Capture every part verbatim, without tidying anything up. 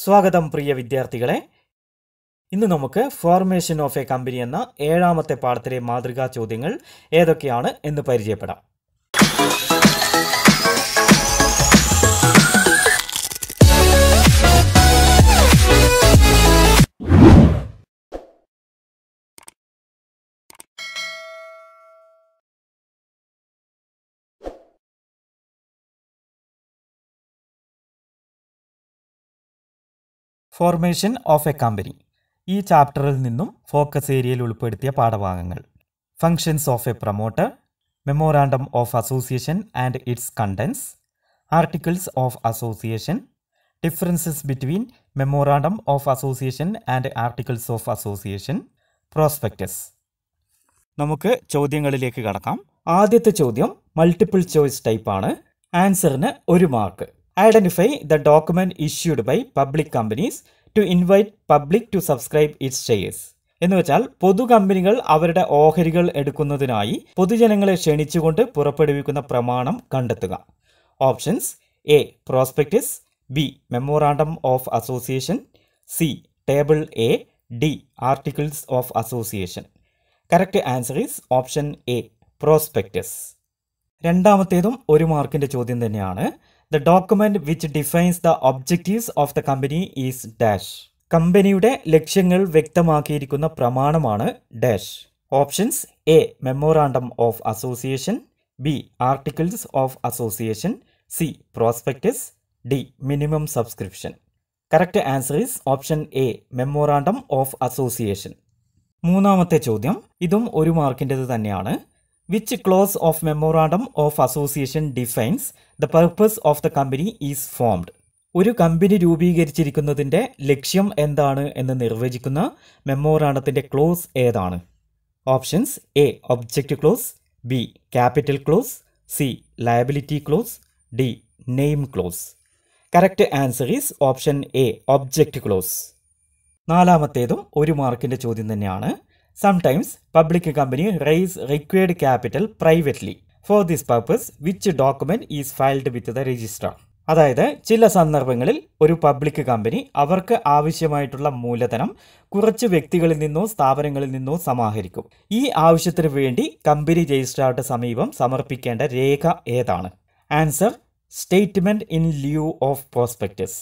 സ്വാഗതം പ്രിയ വിദ്യാർത്ഥികളെ ഇന്ന് നമുക്ക് ഫോർമേഷൻ ഓഫ് എ കമ്പനി എന്ന ഏഴാമത്തെ പാഠത്തിലെ മാതൃകാ ചോദ്യങ്ങൾ ഏതൊക്കെയാണ് എന്ന് പരിചയപ്പെടാം. ഫോർമേഷൻ ഓഫ് എ കമ്പനി ഈ ചാപ്റ്ററിൽ നിന്നും ഫോക്കസ് ഏരിയയിൽ ഉൾപ്പെടുത്തിയ പാഠഭാഗങ്ങൾ functions of a promoter, memorandum of association and its contents, articles of association, differences between memorandum of association and articles of association, prospectus. നമുക്ക് ചോദ്യങ്ങളിലേക്ക് കടക്കാം. ആദ്യത്തെ ചോദ്യം മൾട്ടിപ്പിൾ ചോയ്സ് ടൈപ്പാണ്. ആൻസറിന് ഒരു mark. Identify the document issued by public companies to invite public to subscribe its shares. എന്ന് വെച്ചാൽ പൊതു കമ്പനികൾ അവരുടെ ഓഹരികൾ എടുക്കുന്നതിനായി പൊതുജനങ്ങളെ ക്ഷണിച്ചുകൊണ്ട് പുറപ്പെടുവിക്കുന്ന പ്രമാണം കണ്ടെത്തുക. Options: A prospectus, B memorandum of association, C table A, D articles of association. Correct answer is option A, prospectus. രണ്ടാമത്തേതും ഒരു മാർക്കിൻ്റെ ചോദ്യം തന്നെയാണ്. The document which defines the objectives of the company is dash. കമ്പനിയുടെ ലക്ഷ്യങ്ങൾ വ്യക്തമാക്കിയിരിക്കുന്ന പ്രമാണമാണ് dash. Options: A memorandum of association, B articles of association, C prospectus, D minimum subscription. Correct answer is option A, memorandum of association. മൂന്നാമത്തെ ചോദ്യം ഇതും ഒരു മാർക്കിൻ്റേത് തന്നെയാണ്. Which clause of memorandum of association defines the purpose of the company is formed? ഒരു company രൂപീകരിച്ചിരിക്കുന്നതിൻ്റെ ലക്ഷ്യം എന്താണ് എന്ന് നിർവചിക്കുന്ന മെമ്മോറാണ്ടത്തിൻ്റെ ക്ലോസ് ഏതാണ്? Options: A object clause, B capital clause, C liability clause, D name clause. Correct answer is option A, object clause. നാലാമത്തേതും ഒരു മാർക്കിൻ്റെ ചോദ്യം തന്നെയാണ്. Sometimes public company raise required capital privately. For this purpose, which document is filed with the registrar? അതായത് ചില സന്ദർഭങ്ങളിൽ ഒരു public company അവർക്ക് ആവശ്യമായിട്ടുള്ള മൂലധനം കുറച്ച് വ്യക്തികളിൽ നിന്നോ സ്ഥാപനങ്ങളിൽ നിന്നോ സമാഹരിക്കും. ഈ ആവശ്യത്തിന് വേണ്ടി കമ്പനി രജിസ്ട്രാറുടെ സമീപം സമർപ്പിക്കേണ്ട രേഖ ഏതാണ്? Answer: statement in lieu of prospectus.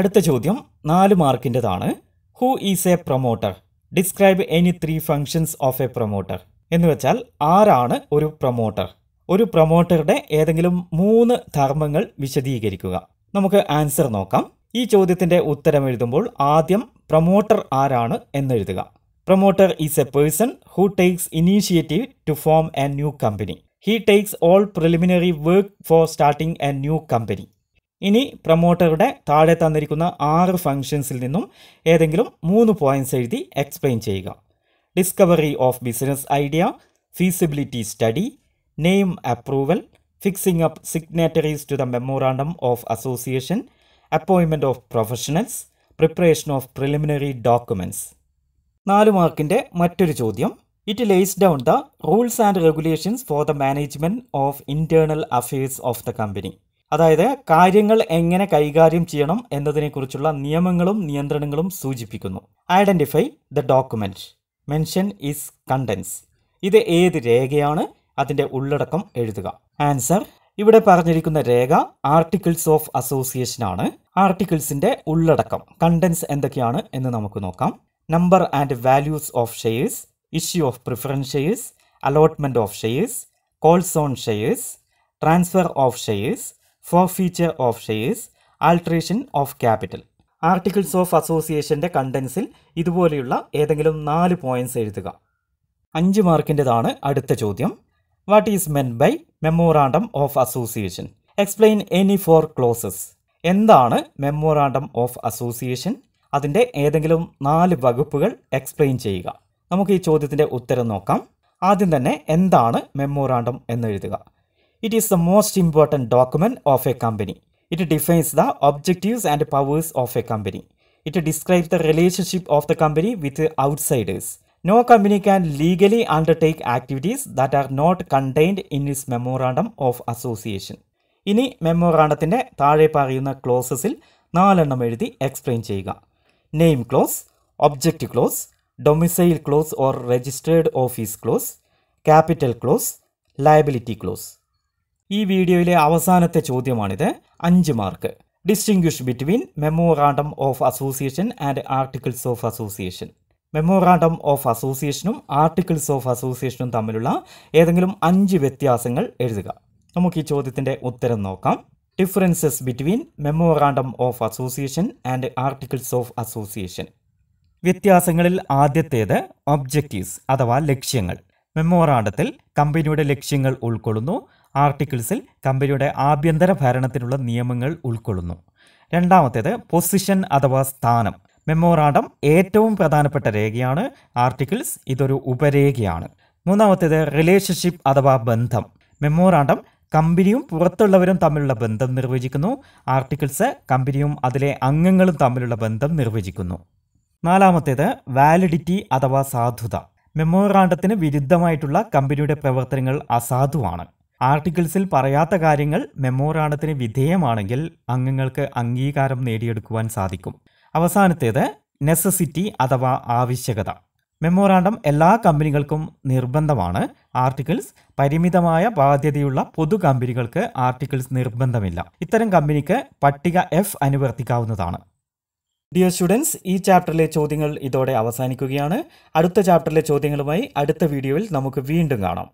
അടുത്ത ചോദ്യം നാല് മാർക്കിൻ്റെതാണ്. Who is a promoter? Describe any three functions of a promoter. എന്ന് വെച്ചാൽ ആരാണ് ഒരു പ്രൊമോട്ടർ? ഒരു പ്രൊമോട്ടറുടെ ഏതെങ്കിലും മൂന്ന് ധർമ്മങ്ങൾ വിശദീകരിക്കുക. നമുക്ക് ആൻസർ നോക്കാം. ഈ ചോദ്യത്തിൻ്റെ ഉത്തരം എഴുതുമ്പോൾ ആദ്യം പ്രൊമോട്ടർ ആരാണ് എന്നെഴുതുക. Promoter is a person who takes initiative to form a new company. He takes all preliminary work for starting a new company. ഇനി പ്രൊമോട്ടറുടെ താഴെ തന്നിരിക്കുന്ന ആറ് ഫങ്ഷൻസിൽ നിന്നും ഏതെങ്കിലും മൂന്ന് പോയിന്റ്സ് എഴുതി എക്സ്പ്ലെയിൻ ചെയ്യുക. Discovery of business idea, feasibility study, name approval, fixing up signatories to the memorandum of association, appointment of professionals, preparation of preliminary documents. നാല് മാർക്കിൻ്റെ മറ്റൊരു ചോദ്യം. It lays down the rules and regulations for the management of internal affairs of the company. അതായത് കാര്യങ്ങൾ എങ്ങനെ കൈകാര്യം ചെയ്യണം എന്നതിനെക്കുറിച്ചുള്ള നിയമങ്ങളും നിയന്ത്രണങ്ങളും സൂചിപ്പിക്കുന്നു. Identify the document. Mention is contents. ഇത് ഏത് രേഖയാണ്? അതിൻ്റെ ഉള്ളടക്കം എഴുതുക. ആൻസർ: ഇവിടെ പറഞ്ഞിരിക്കുന്ന രേഖ ആർട്ടിക്കിൾസ് ഓഫ് അസോസിയേഷൻ ആണ്. ആർട്ടിക്കിൾസിൻ്റെ ഉള്ളടക്കം കണ്ടൻസ് എന്തൊക്കെയാണ് എന്ന് നമുക്ക് നോക്കാം. Number and values of shares, issue of preference shares, allotment of shares, calls on shares, transfer of shares, forfeiture of shares, alteration of capital. Articles of അസോസിയേഷൻ്റെ കണ്ടൻസിൽ ഇതുപോലെയുള്ള ഏതെങ്കിലും നാല് പോയിന്റ്സ് എഴുതുക. അഞ്ച് മാർക്കിൻ്റെതാണ് അടുത്ത ചോദ്യം. What is meant by memorandum of association? Explain any four clauses. എന്താണ് മെമ്മോറാണ്ടം ഓഫ് അസോസിയേഷൻ? അതിൻ്റെ ഏതെങ്കിലും നാല് വകുപ്പുകൾ എക്സ്പ്ലെയിൻ ചെയ്യുക. നമുക്ക് ഈ ചോദ്യത്തിൻ്റെ ഉത്തരം നോക്കാം. ആദ്യം തന്നെ എന്താണ് മെമ്മോറാണ്ടം എന്നെഴുതുക. It is the most important document of a company. It defines the objectives and powers of a company. It describes the relationship of the company with outsiders. No company can legally undertake activities that are not contained in its memorandum of association. ഇനി മെമ്മോറാണ്ടത്തിൻ്റെ താഴെ പറയുന്ന ക്ലോസസിൽ നാലെണ്ണം എഴുതി explain ചെയ്യുക. Name clause, object clause, domicile clause or registered office clause, capital clause, liability clause. ഈ വീഡിയോയിലെ അവസാനത്തെ ചോദ്യമാണിത്. അഞ്ച് മാർക്ക്. Distinguish between memorandum of association and articles of association. Memorandum of അസോസിയേഷനും ആർട്ടിക്കിൾസ് ഓഫ് അസോസിയേഷനും തമ്മിലുള്ള ഏതെങ്കിലും അഞ്ച് വ്യത്യാസങ്ങൾ എഴുതുക. നമുക്ക് ഈ ചോദ്യത്തിൻ്റെ ഉത്തരം നോക്കാം. Differences between memorandum of association and articles of association. വ്യത്യാസങ്ങളിൽ ആദ്യത്തേത് ഒബ്ജക്റ്റീവ്സ് അഥവാ ലക്ഷ്യങ്ങൾ. മെമ്മോറാണ്ടത്തിൽ കമ്പനിയുടെ ലക്ഷ്യങ്ങൾ ഉൾക്കൊള്ളുന്നു, ആർട്ടിക്കിൾസിൽ കമ്പനിയുടെ ആഭ്യന്തര ഭരണത്തിനുള്ള നിയമങ്ങൾ ഉൾക്കൊള്ളുന്നു. രണ്ടാമത്തേത് പൊസിഷൻ അഥവാ സ്ഥാനം. മെമ്മോറാണ്ടം ഏറ്റവും പ്രധാനപ്പെട്ട രേഖയാണ്, ആർട്ടിക്കിൾസ് ഇതൊരു ഉപരേഖയാണ്. മൂന്നാമത്തേത് റിലേഷൻഷിപ്പ് അഥവാ ബന്ധം. മെമ്മോറാണ്ടം കമ്പനിയും പുറത്തുള്ളവരും തമ്മിലുള്ള ബന്ധം നിർവചിക്കുന്നു, ആർട്ടിക്കിൾസ് കമ്പനിയും അതിലെ അംഗങ്ങളും തമ്മിലുള്ള ബന്ധം നിർവചിക്കുന്നു. നാലാമത്തേത് വാലിഡിറ്റി അഥവാ സാധുത. മെമ്മോറാണ്ടത്തിന് വിരുദ്ധമായിട്ടുള്ള കമ്പനിയുടെ പ്രവർത്തനങ്ങൾ അസാധുവാണ്. ആർട്ടിക്കിൾസിൽ പറയാത്ത കാര്യങ്ങൾ മെമ്മോറാണ്ടത്തിന് വിധേയമാണെങ്കിൽ അംഗങ്ങൾക്ക് അംഗീകാരം നേടിയെടുക്കുവാൻ സാധിക്കും. അവസാനത്തേത് നെസസിറ്റി അഥവാ ആവശ്യകത. മെമ്മോറാണ്ടം എല്ലാ കമ്പനികൾക്കും നിർബന്ധമാണ്, ആർട്ടിക്കിൾസ് പരിമിതമായ ബാധ്യതയുള്ള പൊതു കമ്പനികൾക്ക് ആർട്ടിക്കിൾസ് നിർബന്ധമില്ല. ഇത്തരം കമ്പനിക്ക് പട്ടിക എഫ് അനുവർത്തിക്കാവുന്നതാണ്. ഡിയർ സ്റ്റുഡൻസ്, ഈ ചാപ്റ്ററിലെ ചോദ്യങ്ങൾ ഇതോടെ അവസാനിക്കുകയാണ്. അടുത്ത ചാപ്റ്ററിലെ ചോദ്യങ്ങളുമായി അടുത്ത വീഡിയോയിൽ നമുക്ക് വീണ്ടും കാണാം.